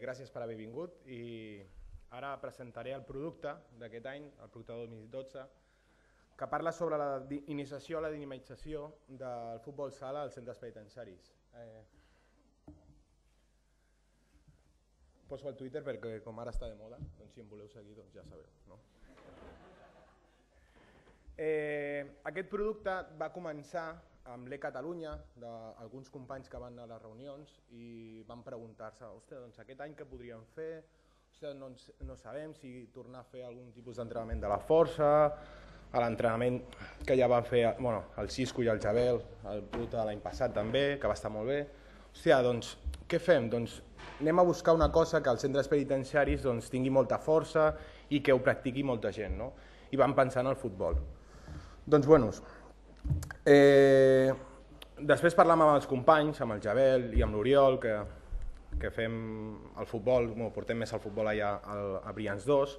Gràcies per haver vingut i ara presentaré el producte d'aquest any, el producte 2012, que parla sobre la iniciació a la dinamització del futbol sala als centres penitenciaris. Poso al Twitter perquè com ara està de moda, doncs si em voleu seguir doncs ja sabeu, no? Aquest producte va començar amb l'E Catalunya, d'alguns companys que van a les reunions i van preguntar-se, doncs aquest any què podríem fer, no sabem si tornar a fer algun tipus d'entrenament de la força, a l'entrenament que ja van fer el Xisco i el Jabel, el Puta l'any passat també, que va estar molt bé. Doncs què fem? Doncs anem a buscar una cosa que als centres penitenciaris tingui molta força i que ho practiqui molta gent, no? I van pensar en el futbol. Doncs bueno, després parlàvem amb els companys, amb el Jabel i amb l'Oriol, que fem el futbol, portem més el futbol allà a Brians 2,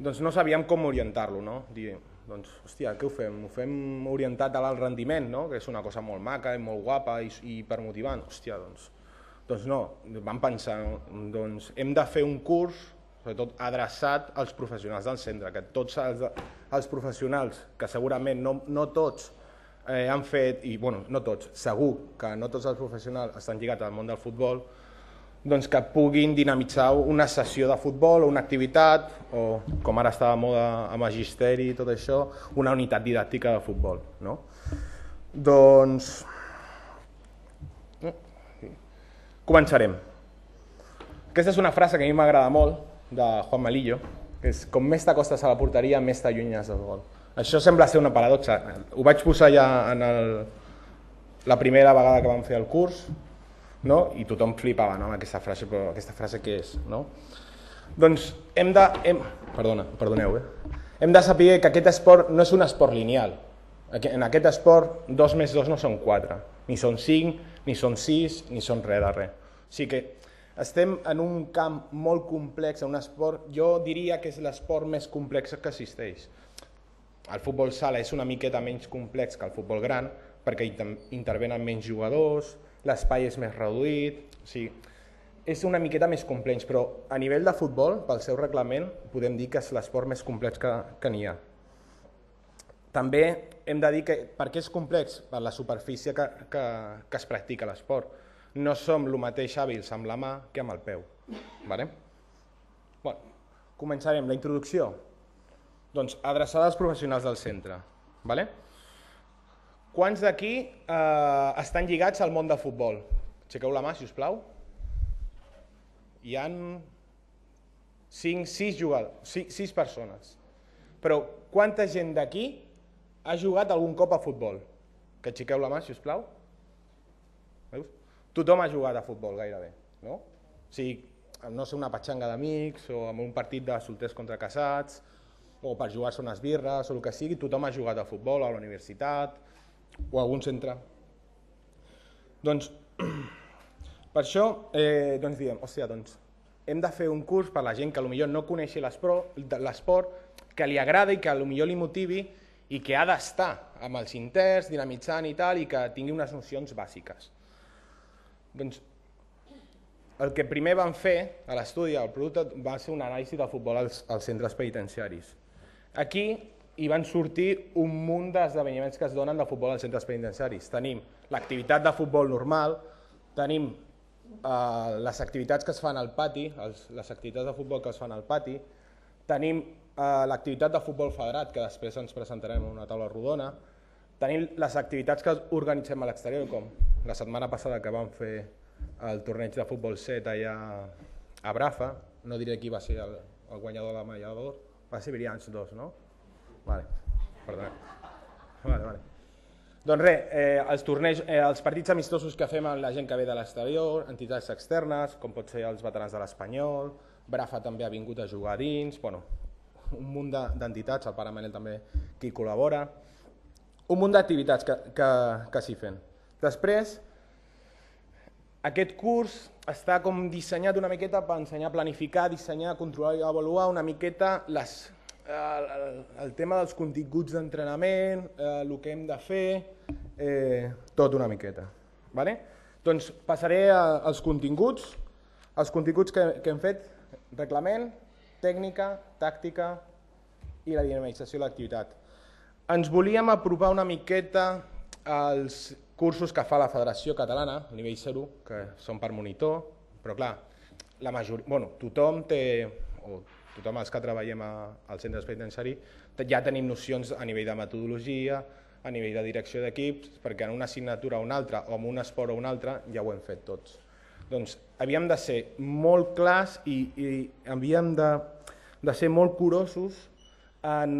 doncs no sabíem com orientar-lo, no? Dir, doncs, hòstia, què ho fem? Ho fem orientat a l'alt rendiment, no? Que és una cosa molt maca, molt guapa i per motivant. Hòstia, doncs no, vam pensar, doncs hem de fer un curs sobretot adreçat als professionals del centre, que tots els professionals, que segurament no tots han fet, i no tots, segur que no tots els professionals estan lligats al món del futbol, doncs que puguin dinamitzar una sessió de futbol o una activitat, o com ara està de moda a Magisteri i tot això, una unitat didàctica de futbol, no? Doncs... començarem. Aquesta és una frase que a mi m'agrada molt, de Juan Manuel Lillo, que és com més t'acostes a la porteria, més t'allunyes del gol. Això sembla ser una paradoxa. Ho vaig posar ja en la primera vegada que vam fer el curs i tothom flipava amb aquesta frase, però aquesta frase què és? Doncs hem de... perdoneu, hem de saber que aquest esport no és un esport lineal. En aquest esport 2 més 2 no són 4, ni són 5, ni són 6, ni són res de res. O sigui que estem en un camp molt complex, en un esport, jo diria que és l'esport més complex que existeix. El futbol sala és una miqueta menys complex que el futbol gran, perquè intervenen menys jugadors, l'espai és més reduït, o sigui, és una miqueta més complex, però a nivell de futbol, pel seu reglament, podem dir que és l'esport més complex que n'hi ha. També hem de dir que per què és complex? Per la superfície que es practica l'esport. No som el mateix hàbils amb la mà que amb el peu. Començarem la introducció. Doncs adreçada als professionals del centre. Quants d'aquí estan lligats al món del futbol? Aixequeu la mà, sisplau. Hi ha 6 persones. Però quanta gent d'aquí ha jugat algun cop a futbol? Que aixequeu la mà, sisplau. Veus? Tothom ha jugat a futbol gairebé, no? O sigui, no sé, una petxanga d'amics, o en un partit de solters contra casats, o per jugar-se unes birres, o el que sigui, tothom ha jugat a futbol, a la universitat, o a algun centre. Doncs, per això, doncs diem, hòstia, doncs, hem de fer un curs per a la gent que potser no coneixi l'esport, que li agrada i que potser li motivi, i que ha d'estar amb els interns, dinamitzant i tal, i que tingui unes nocions bàsiques. Doncs el que primer vam fer a l'estudi del producte va ser un anàlisi del futbol als centres penitenciaris. Aquí hi van sortir un munt d'esdeveniments que es donen de futbol als centres penitenciaris. Tenim l'activitat de futbol normal, tenim les activitats que es fan al pati, les activitats de futbol que es fan al pati, tenim l'activitat de futbol federat, que després ens presentarem en una taula rodona, tenim les activitats que organitzem a l'exterior, com la setmana passada que vam fer el torneig de futbol 7 allà a Brafa, no diré qui va ser el guanyador de la medalla d'or, va ser Brians 2, no? Vale, perdoneu. Doncs res, els partits amistosos que fem amb la gent que ve de l'exterior, entitats externes, com pot ser els veterans de l'Espanyol, Brafa també ha vingut a jugar a dins, un munt d'entitats, el pare Manel també que hi col·labora, un munt d'activitats que s'hi fan. Després, aquest curs està com dissenyat una miqueta per ensenyar a planificar, dissenyar, controlar i avaluar una miqueta el tema dels continguts d'entrenament, el que hem de fer, tot una miqueta. Doncs passaré als continguts. Els continguts que hem fet: reglament, tècnica, tàctica i la dinamització de l'activitat. Ens volíem apropar una miqueta als cursos que fa la Federació Catalana, nivell 0, que són per monitor, però clar, la majoria, bueno, tothom té, o tothom els que treballem al centre penitenciari, ja tenim nocions a nivell de metodologia, a nivell de direcció d'equips, perquè en una assignatura o una altra, o en un esport o una altra, ja ho hem fet tots. Doncs havíem de ser molt clars i havíem de ser molt curosos en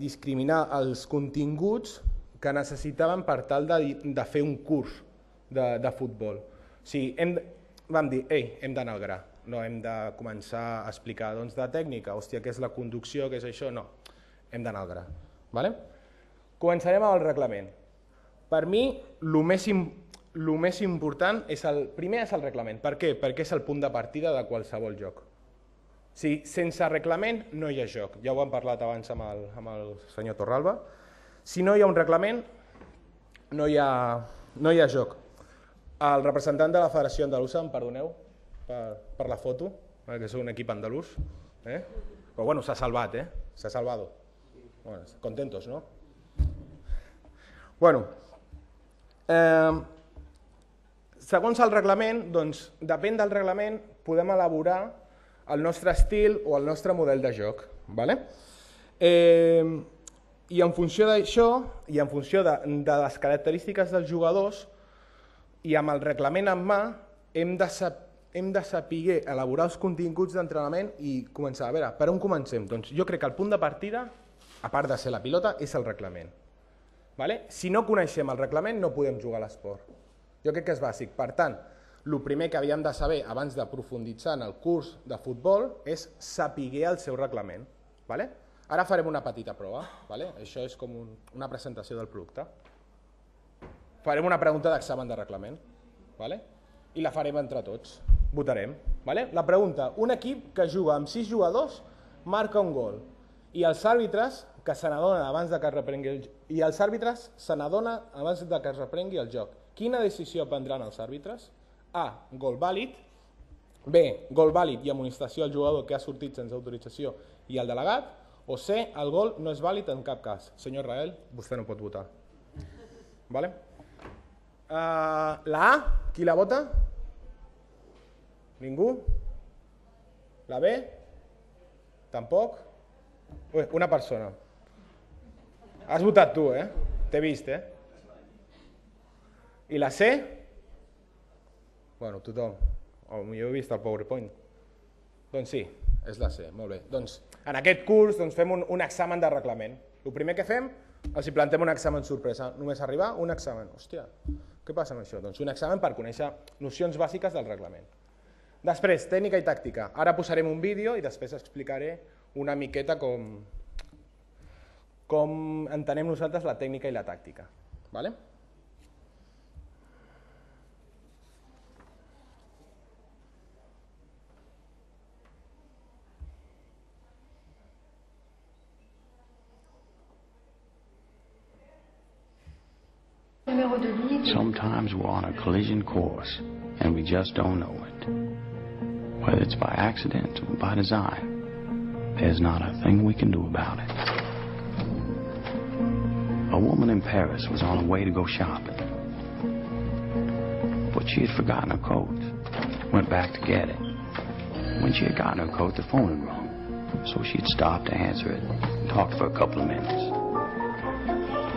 discriminar els continguts que necessitaven per tal de fer un curs de futbol. O sigui, vam dir, ei, hem d'anar al gra, no hem de començar a explicar de tècnica, hòstia, què és la conducció, què és això, no, hem d'anar al gra. Començarem amb el reglament. Per mi, el més important és el reglament. Per què? Perquè és el punt de partida de qualsevol joc. Sense reglament no hi ha joc, ja ho hem parlat abans amb el senyor Torralba. Si no hi ha un reglament, no hi ha joc. El representant de la Federació Andalusa, em perdoneu per la foto, perquè sóc un equip andalús, però bueno, s'ha salvat, s'ha salvat. Contentos, no? Bueno, segons el reglament, doncs, depèn del reglament, podem elaborar el nostre estil o el nostre model de joc, d'acord? I en funció d'això, i en funció de les característiques dels jugadors, i amb el reglament en mà, hem de saber elaborar els continguts d'entrenament i començar. A veure, per on comencem? Doncs jo crec que el punt de partida, a part de ser la pilota, és el reglament. Si no coneixem el reglament, no podem jugar a l'esport. Jo crec que és bàsic. Per tant, el primer que havíem de saber abans de profunditzar en el curs de futbol és saber el seu reglament. Ara farem una petita prova, això és com una presentació del producte. Farem una pregunta d'examen de reglament i la farem entre tots, votarem. La pregunta: un equip que juga amb 6 jugadors marca un gol i els àrbitres se n'adonen abans que es reprengui el joc. Quina decisió prendran els àrbitres? A. Gol vàlid. B. Gol vàlid i amonestació al jugador que ha sortit sense autorització i al delegat. O C. El gol no és vàlid en cap cas. Senyor Rael, vostè no pot votar. La A, qui la vota? Ningú? La B? Tampoc? Una persona. Has votat tu, t'he vist, I la C? Bueno, tothom. Jo he vist el PowerPoint. Doncs sí, és la C, molt bé. Doncs en aquest curs fem un examen de reglament. El primer que fem, els plantem un examen sorpresa. Només arribar, un examen. Hòstia, què passa amb això? Doncs un examen per conèixer nocions bàsiques del reglament. Després, tècnica i tàctica. Ara posarem un vídeo i després explicaré una miqueta com entenem nosaltres la tècnica i la tàctica. D'acord? Sometimes we're on a collision course and we just don't know it. Whether it's by accident or by design, there's not a thing we can do about it. A woman in Paris was on her way to go shopping, but she had forgotten her coat, went back to get it. When she had gotten her coat, the phone had rung, so she'd stopped to answer it and talked for a couple of minutes.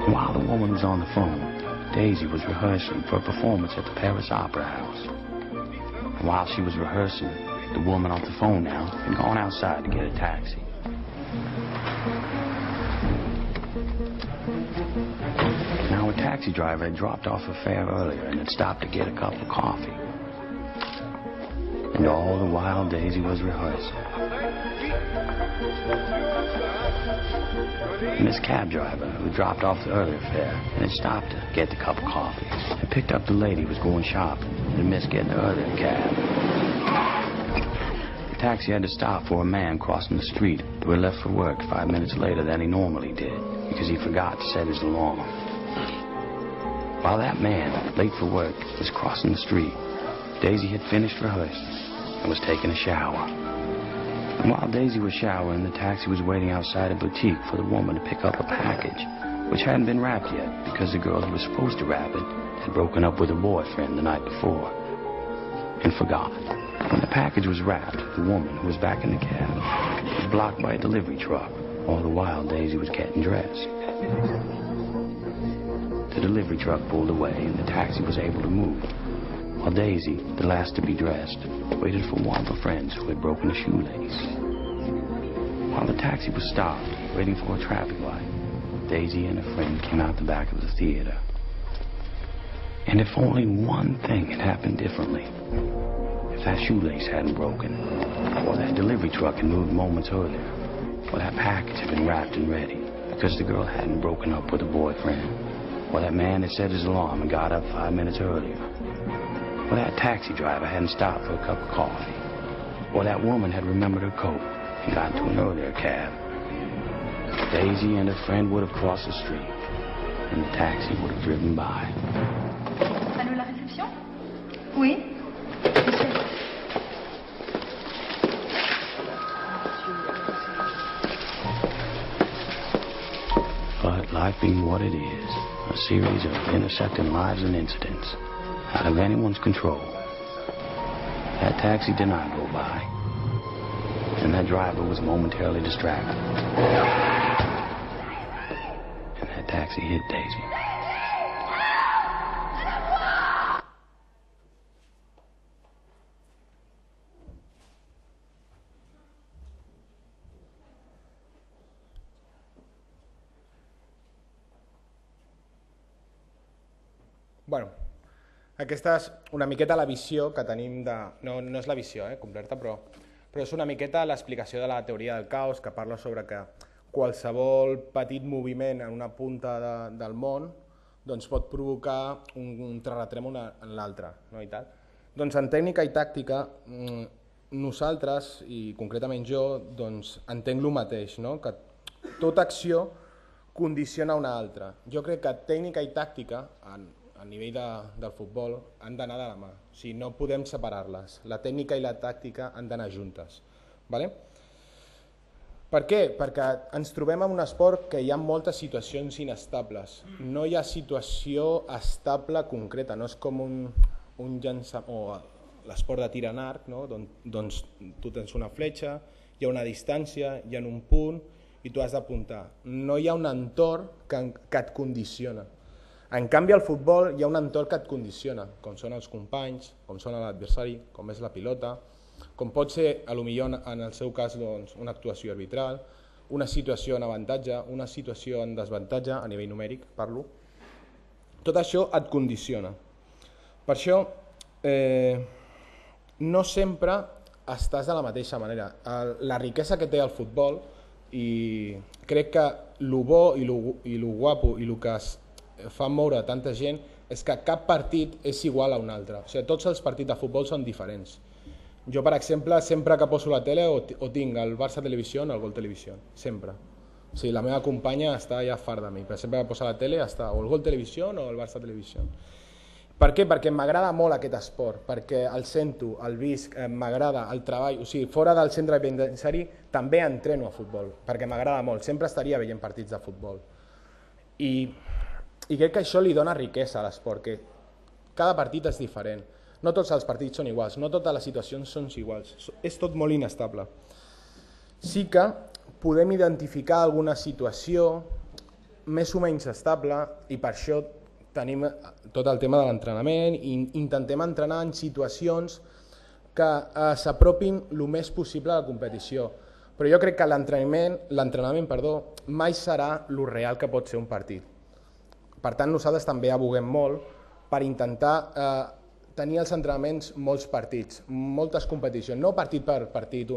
While the woman was on the phone, Daisy was rehearsing for a performance at the Paris Opera House. And while she was rehearsing, the woman off the phone now had gone outside to get a taxi. Now, a taxi driver had dropped off her fare earlier and had stopped to get a cup of coffee. And all the while, Daisy was rehearsing. Miss Cab Driver, who dropped off the earlier fare, and had stopped to get the cup of coffee, had picked up the lady who was going shopping and missed getting the earlier cab. The taxi had to stop for a man crossing the street who had left for work 5 minutes later than he normally did because he forgot to set his alarm. While that man, late for work, was crossing the street, Daisy had finished rehearsal and was taking a shower. And while Daisy was showering, the taxi was waiting outside a boutique for the woman to pick up a package, which hadn't been wrapped yet because the girl who was supposed to wrap it had broken up with her boyfriend the night before and forgot. When the package was wrapped, the woman who was back in the cab was blocked by a delivery truck. All the while, Daisy was getting dressed. The delivery truck pulled away and the taxi was able to move, while Daisy, the last to be dressed, waited for one of her friends who had broken a shoelace. While the taxi was stopped, waiting for a traffic light, Daisy and her friend came out the back of the theater. And if only one thing had happened differently, if that shoelace hadn't broken, or that delivery truck had moved moments earlier, or that package had been wrapped and ready because the girl hadn't broken up with her boyfriend, or that man had set his alarm and got up 5 minutes earlier, or that taxi driver hadn't stopped for a cup of coffee, or that woman had remembered her coat and got into an earlier cab, Daisy and her friend would have crossed the street and the taxi would have driven by. Allô, la réception? Oui. But life being what it is, a series of intersecting lives and incidents, out of anyone's control. That taxi did not go by, and that driver was momentarily distracted. And that taxi hit Daisy. Bueno, aquesta és una miqueta la visió que tenim de... No és la visió completa, però és una miqueta l'explicació de la teoria del caos, que parla sobre que qualsevol petit moviment en una punta del món pot provocar un terratrèmol en l'altra. Doncs en tècnica i tàctica nosaltres, i concretament jo, entenc el mateix, que tota acció condiciona una altra. Jo crec que tècnica i tàctica, a nivell del futbol, han d'anar de la mà. O sigui, no podem separar-les. La tècnica i la tàctica han d'anar juntes. Per què? Perquè ens trobem en un esport que hi ha moltes situacions inestables. No hi ha situació estable concreta. No és com un llançament o l'esport de tir amb arc, on tu tens una fletxa, hi ha una distància, hi ha un punt i tu has d'apuntar. No hi ha un entorn que et condiciona. En canvi, al futbol hi ha un entorn que et condiciona, com són els companys, com són l'adversari, com és la pilota, com pot ser, potser en el seu cas, una actuació arbitral, una situació en avantatge, una situació en desavantatge, a nivell numèric parlo. Tot això et condiciona. Per això, no sempre estàs de la mateixa manera. La riquesa que té el futbol, i crec que el bo i el guapo i el que es fa moure tanta gent és que cap partit és igual a un altre. O sigui, tots els partits de futbol són diferents. Jo, per exemple, sempre que poso la tele o tinc el Barça Televisió o el Gol Televisió, sempre. O sigui, la meva companya està ja farta de mi, però sempre que poso la tele està o el Gol Televisió o el Barça Televisió. Per què? Perquè m'agrada molt aquest esport, perquè el sento, el visc, m'agrada el treball. O sigui, fora del centre penitenciari també entreno a futbol, perquè m'agrada molt. Sempre estaria veient partits de futbol. I crec que això li dona riquesa a l'esport, que cada partit és diferent. No tots els partits són iguals, no totes les situacions són iguals. És tot molt inestable. Sí que podem identificar alguna situació més o menys estable i per això tenim tot el tema de l'entrenament i intentem entrenar en situacions que s'apropin el més possible a la competició. Però jo crec que l'entrenament mai serà el real que pot ser un partit. Per tant, nosaltres també aboguem molt per intentar tenir els entrenaments molts partits, moltes competicions, no partit per partit,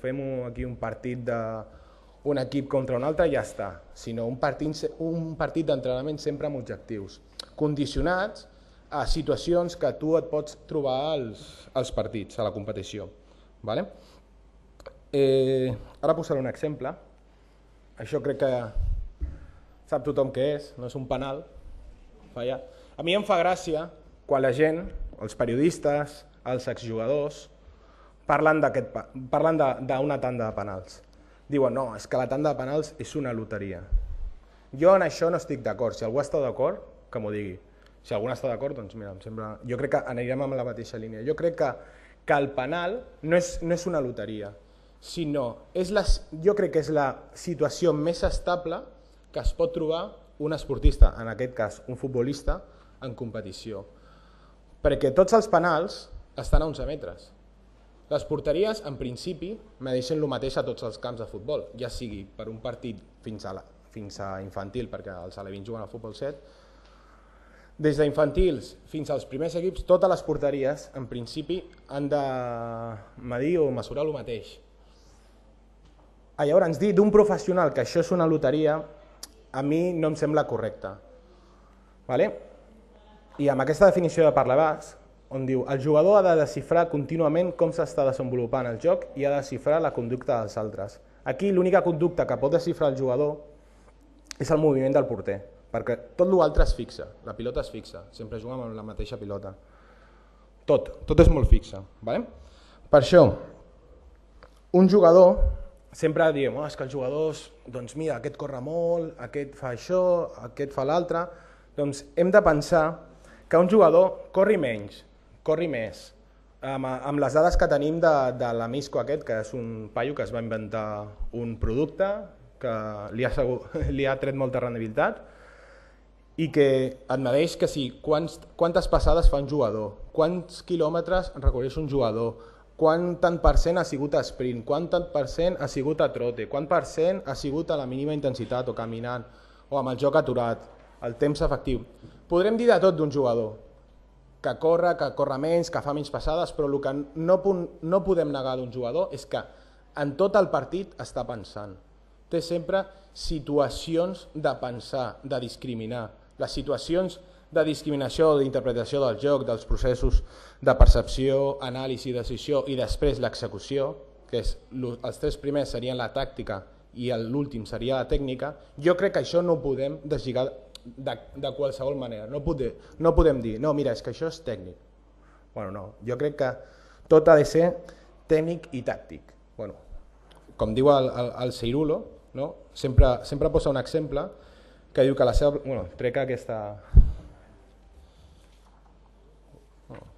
fem aquí un partit d'un equip contra un altre i ja està, sinó un partit d'entrenament sempre amb objectius, condicionats a situacions que tu et pots trobar als partits, a la competició. Ara posaré un exemple, això crec que sap tothom què és, no és un penal, falla. A mi em fa gràcia quan la gent els periodistes, els exjugadors, parlen d'una tanda de penals. Diuen, no, és que la tanda de penals és una loteria. Jo en això no estic d'acord. Si algú està d'acord, que m'ho digui. Si algú està d'acord, doncs mira, em sembla... Jo crec que anirem amb la mateixa línia. Jo crec que el penal no és una loteria, sinó... Jo crec que és la situació més estable que es pot trobar un esportista, en aquest cas un futbolista, en competició. Perquè tots els penals estan a 11 metres. Les porteries, en principi, medeixen el mateix a tots els camps de futbol, ja sigui per un partit fins a infantil, perquè els alevins juguen a futbol 7, des d'infantils fins als primers equips, totes les porteries, en principi, han de medir o mesurar el mateix. Llavors, dir d'un professional que això és una loteria, a mi no em sembla correcte. I amb aquesta definició de Parlavàs, on diu el jugador ha de desxifrar contínuament com s'està desenvolupant el joc i ha de desxifrar la conducta dels altres. Aquí l'única conducta que pot desxifrar el jugador és el moviment del porter, perquè tot l'altre es fixa, la pilota es fixa, sempre juga amb la mateixa pilota. Tot és molt fixa. Per això, un jugador, sempre diem que els jugadors, doncs mira, aquest corre molt, aquest fa això, aquest fa l'altre, doncs hem de pensar que un jugador corri menys, corri més, amb les dades que tenim de la Misco aquest, que és un paio que es va inventar un producte que li ha tret molta rendibilitat i que et medeix que sí, quantes passades fa un jugador, quants quilòmetres recorreix un jugador, quant tant % ha sigut a sprint, quant tant % ha sigut a trote, quant % ha sigut a la mínima intensitat o caminant o amb el joc aturat, el temps efectiu. Podrem dir de tot d'un jugador, que corre menys, que fa menys passades, però el que no podem negar d'un jugador és que en tot el partit està pensant. Té sempre situacions de pensar, de discriminar. Les situacions de discriminació, d'interpretació del joc, dels processos de percepció, anàlisi, decisió i després l'execució, que els tres primers serien la tàctica i l'últim seria la tècnica, jo crec que això no ho podem deslligar de qualsevol manera. No podem dir, no, mira, és que això és tècnic. Bueno, no, jo crec que tot ha de ser tècnic i tàctic. Bueno, com diu el Seirulo, sempre posa un exemple que diu que la seva... Bueno, trec aquesta...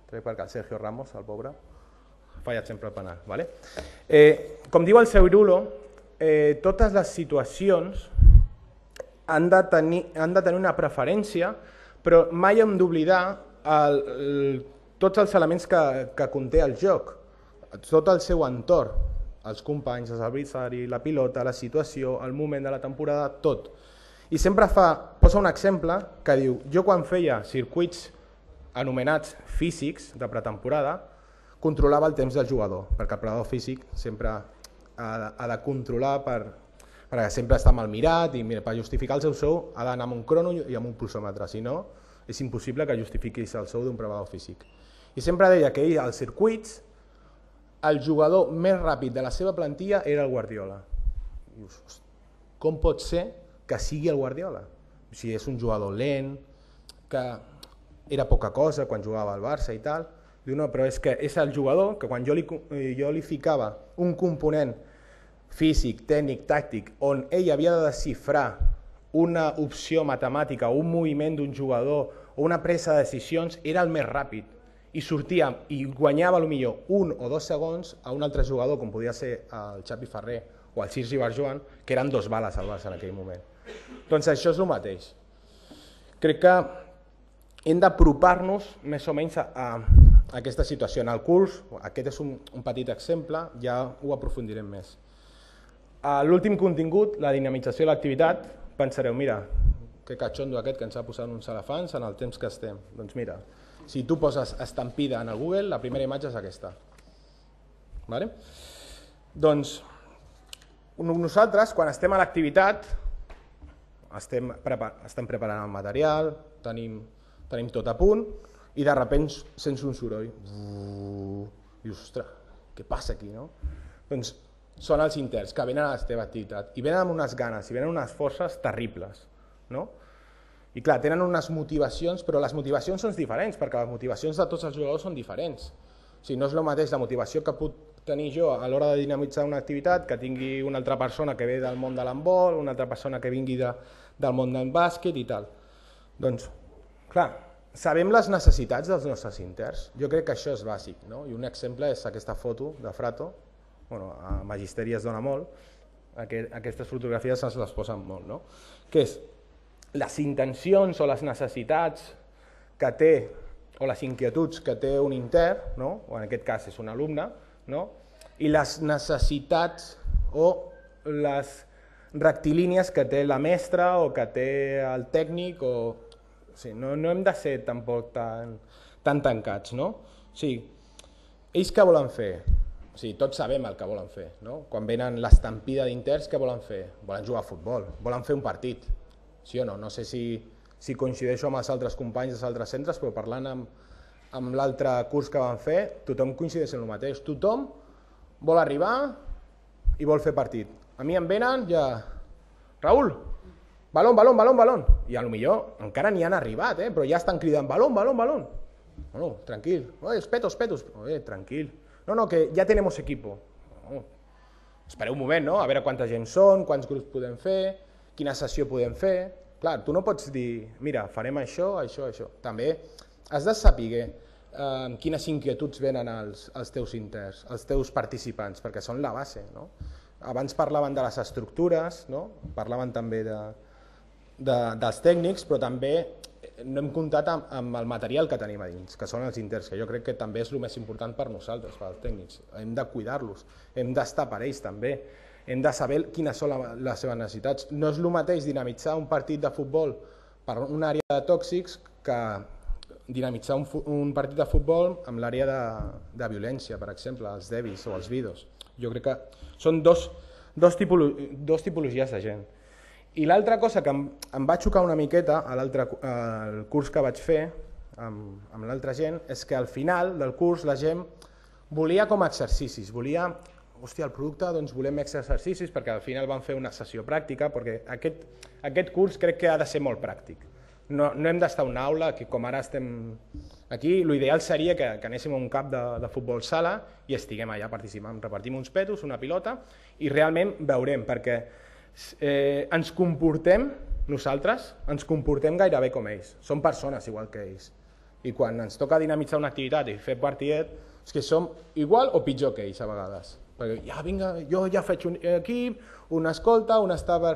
Trec perquè el Sergio Ramos, el pobre, ha fallat sempre el penal, d'acord? Com diu el Seirulo, totes les situacions han de tenir una preferència, però mai hem d'oblidar tots els elements que conté el joc, tot el seu entorn, els companys, els adversaris, la pilota, la situació, el moment de la temporada, tot. I sempre posa un exemple que diu, jo quan feia circuits anomenats físics de pretemporada, controlava el temps del jugador, perquè el preparador físic sempre ha de controlar perquè sempre està mal mirat i per justificar el seu sou ha d'anar amb un crono i amb un pulsòmetre, si no és impossible que justifiquis el sou d'un preparador físic. I sempre deia que ell als circuits el jugador més ràpid de la seva plantilla era el Guardiola. Com pot ser que sigui el Guardiola? Si és un jugador lent, que era poca cosa quan jugava al Barça i tal, diu no, però és que és el jugador que quan jo li ficava un component físic, tècnic, tàctic, on ell havia de desxifrar una opció matemàtica, un moviment d'un jugador o una presa de decisions, era el més ràpid i sortia i guanyava potser 1 o 2 segons a un altre jugador com podia ser el Xavi Ferrer o el Xirgi Bartzuan, que eren 2 bales al Barça en aquell moment. Doncs això és el mateix. Crec que hem d'apropar-nos més o menys a aquesta situació. En el curs, aquest és un petit exemple, ja ho aprofundirem més. L'últim contingut, la dinamització de l'activitat, pensareu, mira, que catxondo aquest que ens ha posat uns elefants en el temps que estem. Doncs mira, si tu poses estampida en el Google, la primera imatge és aquesta. Doncs nosaltres, quan estem a l'activitat, estem preparant el material, tenim tot a punt, i de sobte sents un soroll. Dius, ostres, què passa aquí, no? Doncs... són els interns que venen a la teva activitat i venen amb unes ganes i venen unes forces terribles. I clar, tenen unes motivacions, però les motivacions són diferents, perquè les motivacions de tots els jugadors són diferents. O sigui, no és el mateix la motivació que puc tenir jo a l'hora de dinamitzar una activitat que tingui una altra persona que ve del món de l'handbol, una altra persona que vingui del món del bàsquet i tal. Doncs, clar, sabem les necessitats dels nostres interns. Jo crec que això és bàsic, no? I un exemple és aquesta foto de Frato, bueno, a Magisteria es dona molt, aquestes fotografies ens les posen molt, no? Que és les intencions o les necessitats que té o les inquietuds que té un intern, no? O en aquest cas és un alumne, no? I les necessitats o les rectilínies que té la mestra o que té el tècnic, o sigui, no hem de ser tampoc tan tancats, no? O sigui, ells què volen fer? O sigui, tots sabem el que volen fer, no? Quan venen l'estampida d'interns, què volen fer? Volen jugar a futbol, volen fer un partit, sí o no? No sé si coincideixo amb els altres companys dels altres centres, però parlant amb l'altre curs que van fer, tothom coincideix en el mateix. Tothom vol arribar i vol fer partit. A mi em venen ja... Raül, balón, balón, balón, balón. I potser encara n'hi han arribat, però ja estan cridant balón, balón, balón. Bueno, tranquil. Petos, petos. Tranquil. No, no, que ja tenim equip. Espereu un moment, no? A veure quanta gent són, quants grups podem fer, quina sessió podem fer... Clar, tu no pots dir, mira, farem això, això, això. També has de saber quines inquietuds venen als teus interns, als teus participants, perquè són la base, no? Abans parlaven de les estructures, no? Parlaven també dels tècnics, però també no hem comptat amb el material que tenim a dins, que són els interns, que jo crec que també és el més important per nosaltres, per als tècnics. Hem de cuidar-los, hem d'estar per ells també. Hem de saber quines són les seves necessitats. No és el mateix dinamitzar un partit de futbol per una àrea de tòxics que dinamitzar un partit de futbol amb l'àrea de violència, per exemple, els derbis o els vidos. Jo crec que són dos tipologies de gent. I l'altra cosa que em va xocar una miqueta al curs que vaig fer amb l'altra gent és que al final del curs la gent volia com a exercicis, volia... hòstia, el producte, doncs volem exercicis, perquè al final vam fer una sessió pràctica, perquè aquest curs crec que ha de ser molt pràctic. No hem d'estar a una aula, que com ara estem aquí, l'ideal seria que anéssim a un camp de futbol sala i estiguem allà participant, repartim uns petos, una pilota, i realment veurem, perquè ens comportem, nosaltres, ens comportem gairebé com ells, som persones igual que ells, i quan ens toca dinamitzar una activitat i fer partidet, és que som igual o pitjor que ells a vegades. Perquè ja, vinga, jo ja faig un equip, una escolta, una està per,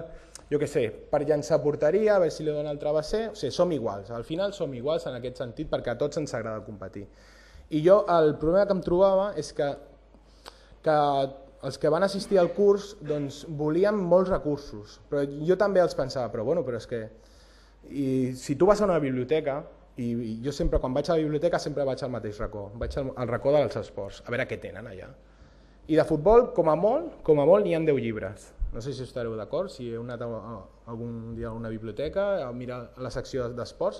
jo què sé, per llançar porteria, a veure si li dona el travesser, o sigui, som iguals, al final som iguals en aquest sentit, perquè a tots ens agrada competir. I jo el problema que em trobava és que els que van assistir al curs, doncs, volien molts recursos, però jo també els pensava, però bueno, però és que, si tu vas a una biblioteca, i jo sempre, quan vaig a la biblioteca, sempre vaig al mateix racó, vaig al racó dels esports, a veure què tenen allà. I de futbol, com a molt, n'hi ha 10 llibres. No sé si estareu d'acord, si heu anat algun dia a una biblioteca a mirar la secció d'esports,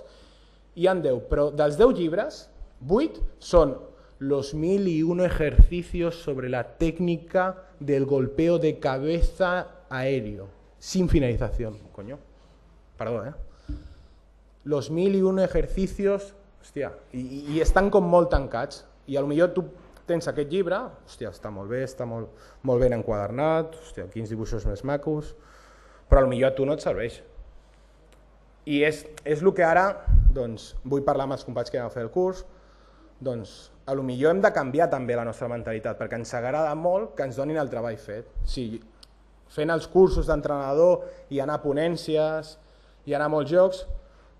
hi ha 10, però dels 10 llibres, 8 són los 1001 ejercicios sobre la técnica del golpeo de cabeza aéreo, sin finalización. Coño, perdó, Los 1001 ejercicios, hòstia, i estan com molt tancats, i potser tu tens aquest llibre, hòstia, està molt ben enquadernat, hòstia, quins dibuixos més macos, però potser a tu no et serveix. I és el que ara, doncs, vull parlar amb els companys que vam fer el curs, doncs, potser hem de canviar també la nostra mentalitat, perquè ens agrada molt que ens donin el treball fet. Fent els cursos d'entrenador i anar a ponències i anar a molts jocs,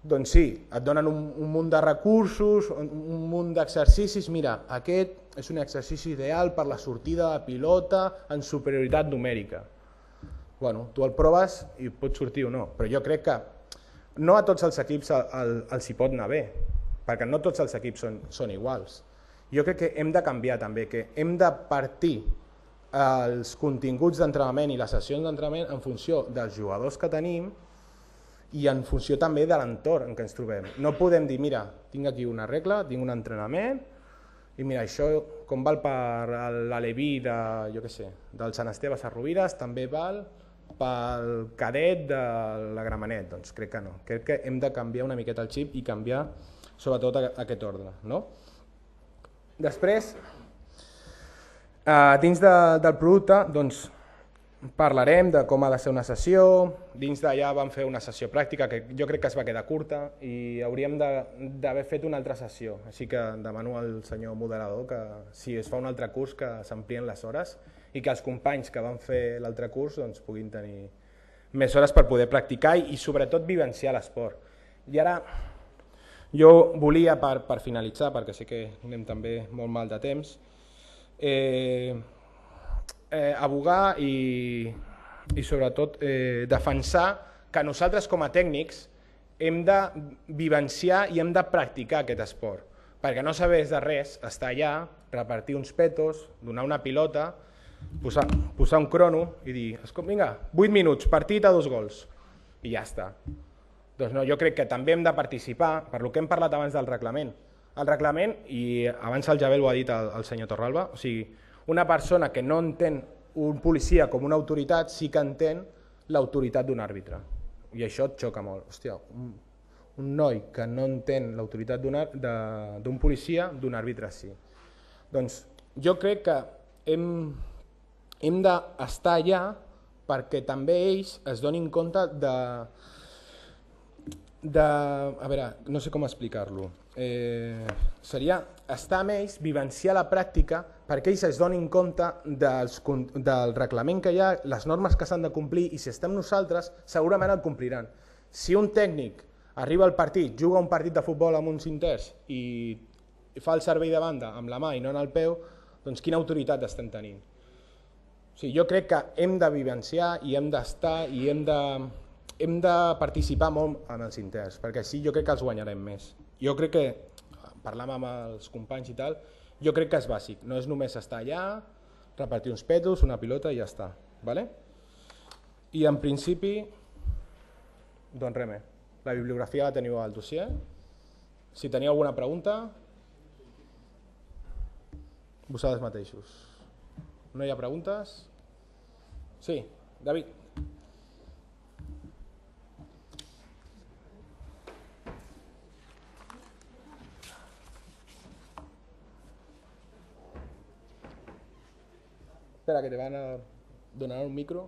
doncs sí, et donen un munt de recursos, un munt d'exercicis, mira, aquest és un exercici ideal per la sortida de pilota en superioritat numèrica. Bueno, tu el proves i pot sortir o no, però jo crec que no a tots els equips els hi pot anar bé, perquè no tots els equips són iguals. Jo crec que hem de canviar també, que hem de partir els continguts d'entrenament i les sessions d'entrenament en funció dels jugadors que tenim, i en funció també de l'entorn en què ens trobem. No podem dir, mira, tinc aquí una regla, tinc un entrenament, i mira, això com val per l'aleví del Sant Esteve a Rovira, també val pel cadet de la Gramenet, doncs crec que no. Crec que hem de canviar una miqueta el xip i canviar sobretot aquest ordre, no? Després, dins del producte, doncs, parlarem de com ha de ser una sessió. Dins d'allà vam fer una sessió pràctica que jo crec que es va quedar curta i hauríem d'haver fet una altra sessió. Així que demano al senyor moderador que si es fa un altre curs que s'amplien les hores i que els companys que van fer l'altre curs puguin tenir més hores per poder practicar i sobretot vivenciar l'esport. I ara jo volia, per finalitzar, perquè sé que anem també molt mal de temps, abogar i sobretot defensar que nosaltres com a tècnics hem de vivenciar i hem de practicar aquest esport, perquè no saber de res, estar allà, repartir uns petos, donar una pilota, posar un crono i dir, vinga, 8 minuts, partit a 2 gols, i ja està. Doncs no, jo crec que també hem de participar, per el que hem parlat abans del reglament. El reglament, i abans el Javel ho ha dit el senyor Torralba, o sigui, una persona que no entén un policia com una autoritat sí que entén l'autoritat d'un àrbitre. I això et xoca molt. Hòstia, un noi que no entén l'autoritat d'un policia, d'un àrbitre sí. Doncs jo crec que hem d'estar allà perquè també ells es donin compte de... A veure, no sé com explicar-lo. Seria estar amb ells, vivenciar la pràctica perquè ells es donin compte del reglament que hi ha, les normes que s'han de complir, i si estem nosaltres segurament el compliran. Si un tècnic arriba al partit, juga un partit de futbol amb uns interns i fa el servei de banda amb la mà i no en el peu, doncs quina autoritat estem tenint? Jo crec que hem de vivenciar i hem d'estar i hem de participar molt en els interns, perquè així jo crec que els guanyarem més. Jo crec que, parlant amb els companys i tal, jo crec que és bàsic, no és només estar allà, repartir uns petos, una pilota i ja està. I en principi, doncs res més, la bibliografia la teniu al dossier. Si teniu alguna pregunta, vosaltres mateixos. No hi ha preguntes? Sí, David. Espera, que te van a donar un micro.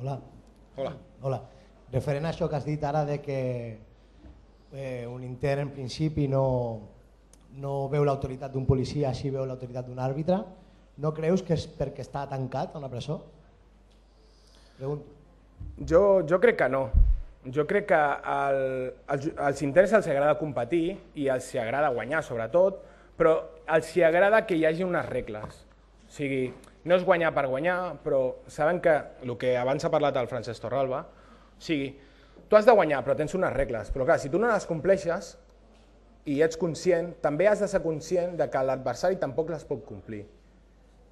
Hola. Hola. Hola. Referent a això que has dit ara de que un intern en principi no veu l'autoritat d'un policia, sí veu l'autoritat d'un àrbitre, no creus que és perquè està tancat a una presó? Pregunto. Jo crec que no. Jo crec que als interns els agrada competir i els agrada guanyar, sobretot, però els agrada que hi hagi unes regles. O sigui, no és guanyar per guanyar, però saben que el que abans ha parlat el Francesc Torralba, o sigui, tu has de guanyar, però tens unes regles. Però clar, si tu no les compleixes i ets conscient, també has de ser conscient que l'adversari tampoc les pot complir.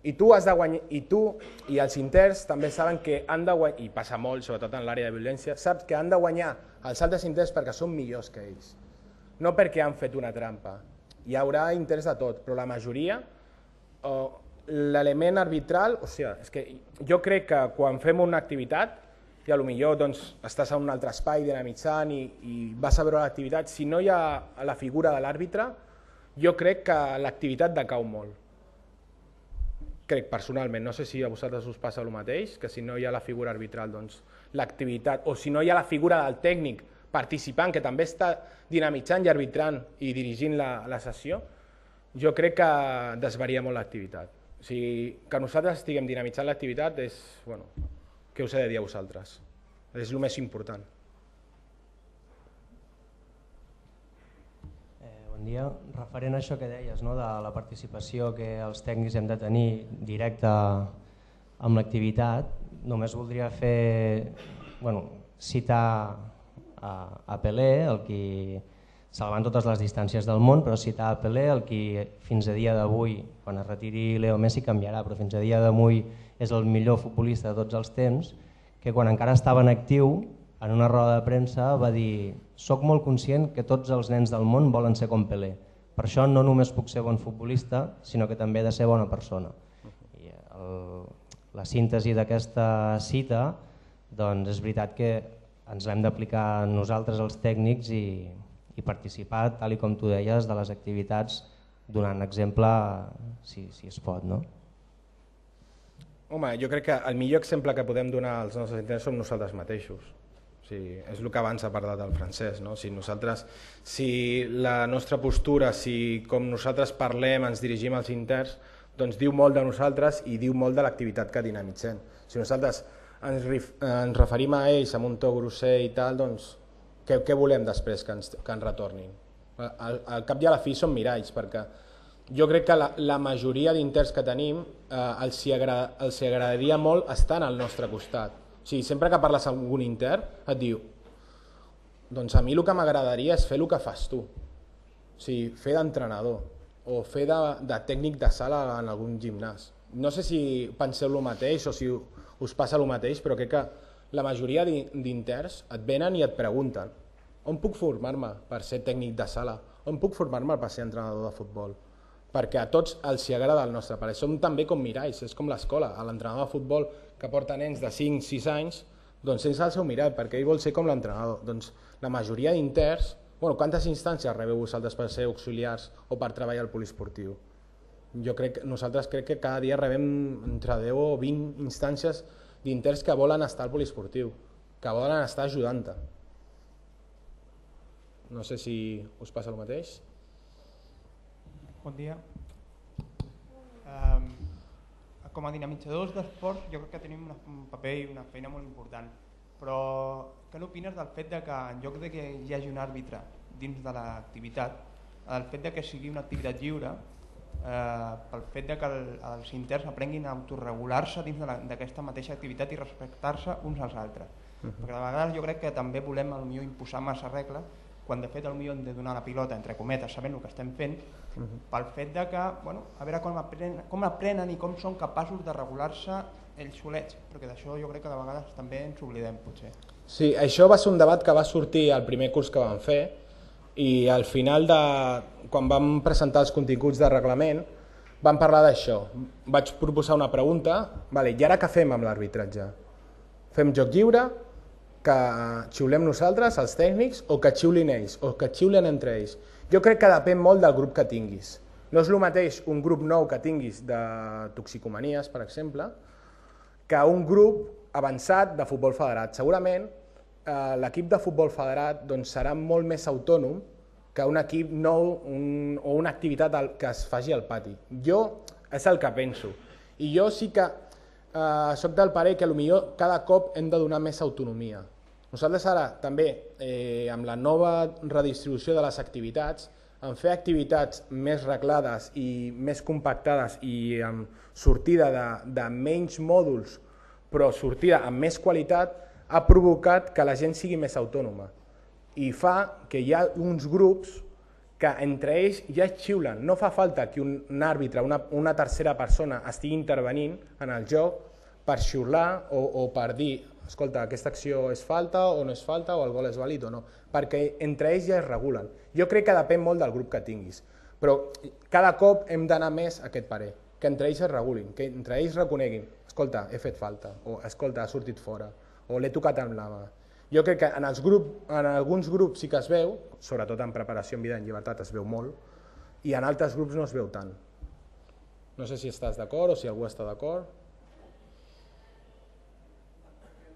I tu i els interns també saben que han de guanyar, i passa molt, sobretot en l'àrea de violència, saps que han de guanyar els altres interns perquè són millors que ells, no perquè han fet una trampa. Hi haurà interns de tot, però la majoria, l'element arbitral, o sigui, és que jo crec que quan fem una activitat, i potser estàs en un altre espai dinamitzant i vas a veure l'activitat, si no hi ha la figura de l'àrbitre, jo crec que l'activitat decau molt. Crec personalment, no sé si a vosaltres us passa el mateix, que si no hi ha la figura arbitral, doncs l'activitat, o si no hi ha la figura del tècnic participant, que també està dinamitzant i arbitrant i dirigint la sessió, jo crec que desvaria molt l'activitat. O sigui, que nosaltres estiguem dinamitzant l'activitat és, bueno, què us he de dir a vosaltres? És el més important. Referent a això que deies, de la participació que els tècnics hem de tenir directa amb l'activitat, només voldria citar a Pelé, el qui, salvant totes les distàncies del món, però citar a Pelé, el qui fins a dia d'avui, quan es retiri Leo Messi canviarà, però fins a dia d'avui és el millor futbolista de tots els temps, que quan encara estava en actiu, en una roda de premsa va dir: «Soc molt conscient que tots els nens del món volen ser com Pelé. Per això no només puc ser bon futbolista, sinó que també he de ser bona persona». I la síntesi d'aquesta cita, doncs és veritat que ens l'hem d'aplicar nosaltres els tècnics i participar, tal com tu deies, de les activitats donant exemple si es pot. Home, jo crec que el millor exemple que podem donar als nostres interns som nosaltres mateixos. És el que abans ha parlat el Francesc. Si la nostra postura, si com nosaltres parlem, ens dirigim als interns, doncs diu molt de nosaltres i diu molt de l'activitat que dinamitzem. Si nosaltres ens referim a ells amb un to grosser i tal, doncs què volem després que ens retornin? Al cap i a la fi són miralls, perquè jo crec que la majoria d'interns que tenim els agradaria molt estar al nostre costat. Sempre que parles amb algun intern et diu: doncs a mi el que m'agradaria és fer el que fas tu, fer d'entrenador o fer de tècnic de sala en algun gimnàs. No sé si penseu el mateix o si us passa el mateix, però crec que la majoria d'interns et venen i et pregunten: on puc formar-me per ser tècnic de sala? On puc formar-me per ser entrenador de futbol? Perquè a tots els agrada el nostre parer. Som també com miralls, és com l'escola. L'entrenador de futbol que porta nens de 5-6 anys, doncs és el seu mirall, perquè ell vol ser com l'entrenador. Doncs la majoria d'interns... Quantes instàncies rebeu vosaltres per ser auxiliars o per treballar al poliesportiu? Nosaltres crec que cada dia rebem entre 10 o 20 instàncies d'interns que volen estar al poliesportiu, que volen estar ajudant-te. No sé si us passa el mateix. Bon dia. Com a dinamitzadors d'esports jo crec que tenim un paper i una feina molt important, però què n'opines del fet que en lloc que hi hagi un àrbitre dins de l'activitat, el fet que sigui una activitat lliure, pel fet que els interns aprenguin a autoregular-se dins d'aquesta mateixa activitat i respectar-se uns als altres? Perquè de vegades jo crec que també volem potser imposar massa regles, quan de fet potser hem de donar la pilota, entre cometes, sabent el que estem fent, pel fet que, a veure com aprenen i com són capaços de regular-se ells solets, perquè d'això jo crec que de vegades també ens oblidem, potser. Sí, això va ser un debat que va sortir al primer curs que vam fer i al final, quan vam presentar els continguts de reglament, vam parlar d'això. Vaig proposar una pregunta: i ara què fem amb l'arbitratge? Fem joc lliure? Que xiulem nosaltres, els tècnics, o que xiulin ells, o que xiulen entre ells? Jo crec que depèn molt del grup que tinguis. No és el mateix un grup nou que tinguis de toxicomanies, per exemple, que un grup avançat de futbol federat. Segurament l'equip de futbol federat serà molt més autònom que un equip nou o una activitat que es faci al pati. Jo és el que penso. I jo sí que soc del parer que potser cada cop hem de donar més autonomia. Nosaltres ara també, amb la nova redistribució de les activitats, en fer activitats més reglades i més compactades i amb sortida de menys mòduls, però sortida amb més qualitat, ha provocat que la gent sigui més autònoma. I fa que hi ha uns grups que entre ells ja es xiulen. No fa falta que un àrbitre, una tercera persona, estigui intervenint en el joc per xiular o per dir: escolta, aquesta acció és falta o no és falta, o el gol és vàlid o no, perquè entre ells ja es regulen. Jo crec que depèn molt del grup que tinguis, però cada cop hem d'anar més a aquest parer, que entre ells es regulin, que entre ells reconeguin: escolta, he fet falta, o escolta, ha sortit fora, o l'he tocat amb la mà. Jo crec que en alguns grups sí que es veu, sobretot en preparació en vida en llibertat es veu molt, i en altres grups no es veu tant. No sé si estàs d'acord o si algú està d'acord. No tant pel fet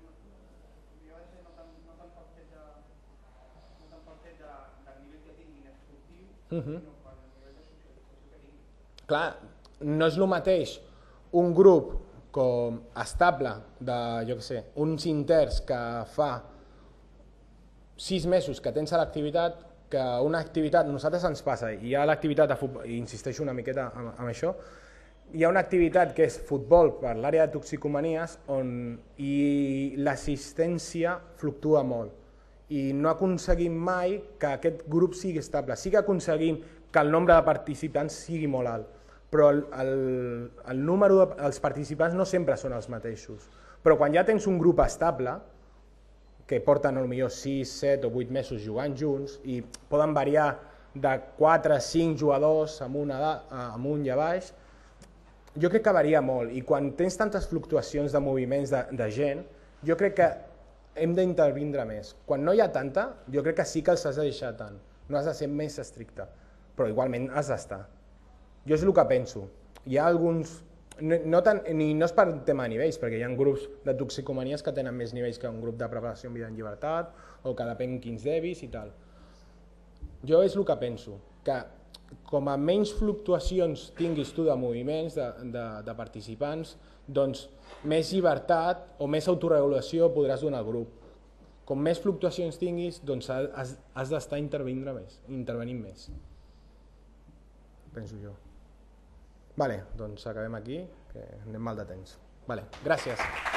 del nivell que tinguin esportiu, sinó pel nivell de socialització que tinguin. Clar, no és el mateix un grup com estable de uns interns que fa 6 mesos que tens a l'activitat, que una activitat, nosaltres ens passa, hi ha l'activitat de futbol, i insisteixo una miqueta en això, hi ha una activitat que és futbol per l'àrea de toxicomanies i l'assistència fluctua molt i no aconseguim mai que aquest grup sigui estable. Sí que aconseguim que el nombre de participants sigui molt alt, però el número dels participants no sempre són els mateixos. Però quan ja tens un grup estable, que porten potser 6, 7 o 8 mesos jugant junts, i poden variar de 4 a 5 jugadors amunt i a baix, jo crec que varia molt, i quan tens tantes fluctuacions de moviments de gent, jo crec que hem d'intervindre més. Quan no hi ha tanta, jo crec que sí que els has de deixar tant, no has de ser més estricte, però igualment has d'estar. Jo és el que penso. Hi ha alguns... No és per tema de nivells, perquè hi ha grups de toxicomanies que tenen més nivells que un grup de preparació en vida en llibertat, o que depèn quins debis i tal. Jo és el que penso, que com a menys fluctuacions tinguis tu de moviments, de participants, doncs més llibertat o més autoregulació podràs donar al grup. Com més fluctuacions tinguis, doncs has d'estar intervenint més. Penso jo. Vale, doncs acabem aquí, que anem mal de temps. Vale, gràcies.